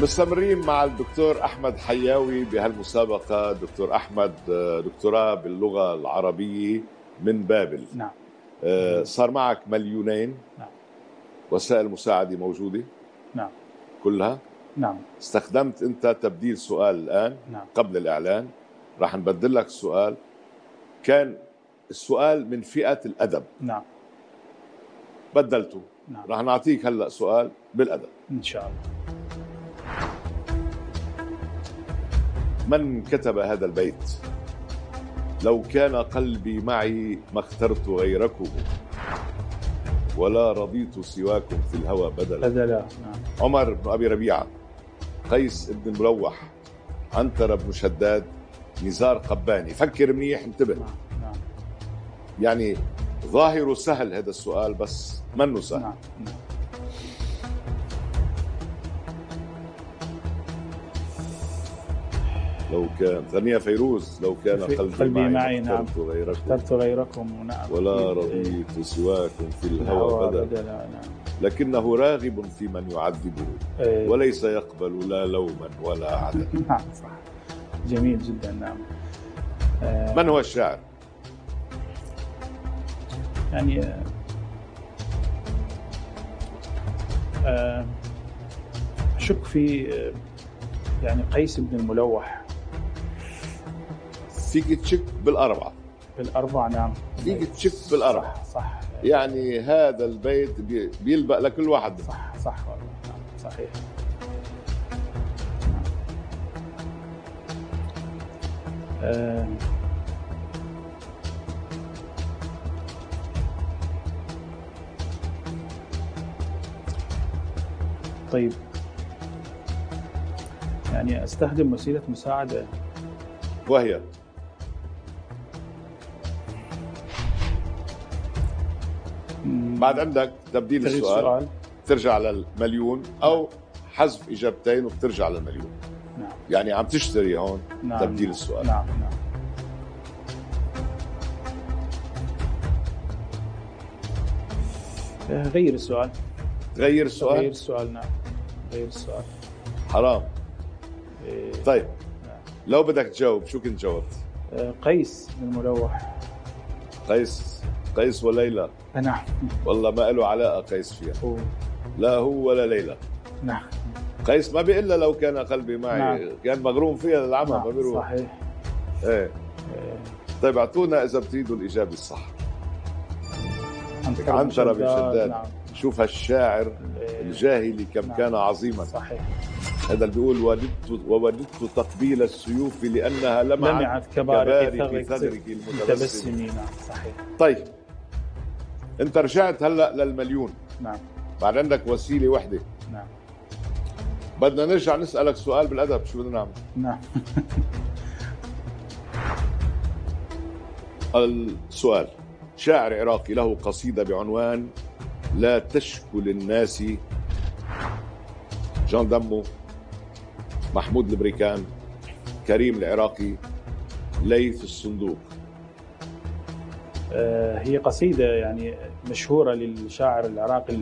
مستمرين مع الدكتور أحمد حياوي بهالمسابقة. دكتور أحمد دكتوراه باللغة العربية من بابل. نعم. صار معك 2 مليون. نعم. وسائل مساعدة موجودة. نعم. كلها. نعم. استخدمت أنت تبديل سؤال الآن. نعم. قبل الإعلان راح نبدل لك السؤال. كان السؤال من فئة الأدب. نعم. بدلته. نعم. راح نعطيك هلأ سؤال بالأدب إن شاء الله. من كتب هذا البيت؟ لو كان قلبي معي ما اخترت غيركم ولا رضيت سواكم في الهوى بدلا. عمر بن أبي ربيعة، قيس بن ملوح، عنتر بن شداد، نزار قباني. فكر منيح، انتبه. يعني ظاهره سهل هذا السؤال بس منه سهل. لو كان غنية فيروز، لو كان قلبي معي نعم اخترت غيركم ولا رضيت سواكم في الهوى بدلا. لكنه راغب في من يعذبه وليس يقبل لا لوما ولا عدلا. نعم صح، جميل جدا. نعم. من هو الشاعر؟ يعني أشك في يعني قيس بن ملوح. فيك تشك بالأربعة. نعم. فيك تشك بالأربعة. صح. يعني هذا البيت بيلبق لكل واحد. صح والله. نعم صحيح. نعم. طيب، يعني أستخدم وسيلة مساعدة وهي بعد عندك تبديل السؤال، ترجع للمليون أو حذف إجابتين وبترجع للمليون. نعم. يعني عم تشتري هون. نعم. تبديل السؤال. نعم. غير السؤال. غير السؤال. نعم غير السؤال. حرام. طيب. نعم. لو بدك تجاوب شو كنت جاوبت؟ قيس بن ملوح. قيس وليلى. نعم. والله ما له علاقة قيس فيها. أوه. لا هو ولا ليلى. نعم. قيس ما بيقول لو كان قلبي معي. نعم. كان مغروم فيها للعمى. نعم. ما بيروح. صحيح. ايه. طيب اعطونا اذا بتريدوا الاجابه الصح. عنتر بن شداد. نعم. شوف هالشاعر الجاهلي كم. نعم. كان عظيما. صحيح. هذا اللي بيقول ووددت تقبيل السيوف لانها لمعت كبارك ثغرك المتبسم. نعم صحيح. طيب انت رجعت هلا للمليون. نعم. بعد عندك وسيله وحده. نعم. بدنا نرجع نسالك سؤال بالادب، شو بدنا نعمل؟ نعم. السؤال: شاعر عراقي له قصيده بعنوان لا تشكو للناس، جان دمو، محمود البريكان، كريم العراقي، ليث الصندوق. هي قصيدة يعني مشهورة للشاعر العراقي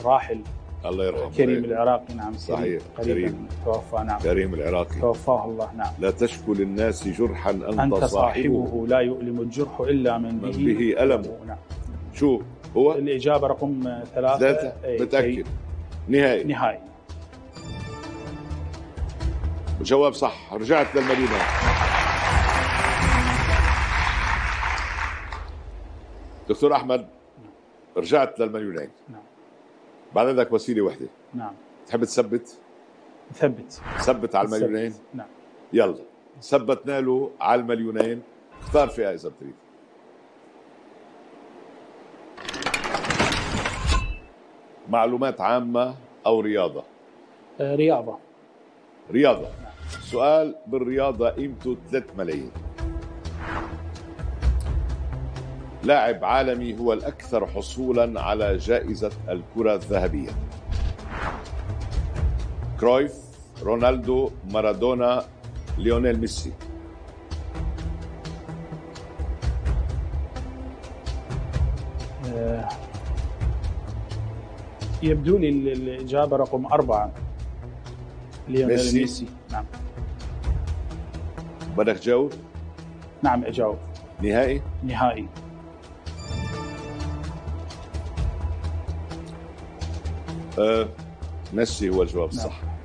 الراحل الله يرحمه كريم العراقي. نعم صحيح. كريم توفى. نعم كريم العراقي توفاه الله. نعم. لا تشكو للناس جرحا أنت صاحبه لا يؤلم الجرح إلا من به ألم. نعم. شو هو؟ الإجابة رقم 3. متأكد؟ نهائي. جواب صح. رجعت للمدينة. دكتور أحمد. نعم. رجعت للمليونين. نعم. بعد عندك وسيلة واحدة. نعم. تحب تثبت؟ ثبت على المليونين. نعم. يلا ثبتنا له على المليونين. اختار فيها إذا بتريد. معلومات عامة أو رياضة؟ رياضة. نعم. سؤال بالرياضة قيمته 3 ملايين. لاعب عالمي هو الأكثر حصولاً على جائزة الكرة الذهبية: كرويف، رونالدو، مارادونا، ليونيل ميسي. يبدو لي الإجابة رقم 4. ليونيل ميسي. نعم. بدك تجاوب؟ نعم اجاوب. نهائي؟ نهائي. ميسي هو الجواب الصح. نعم.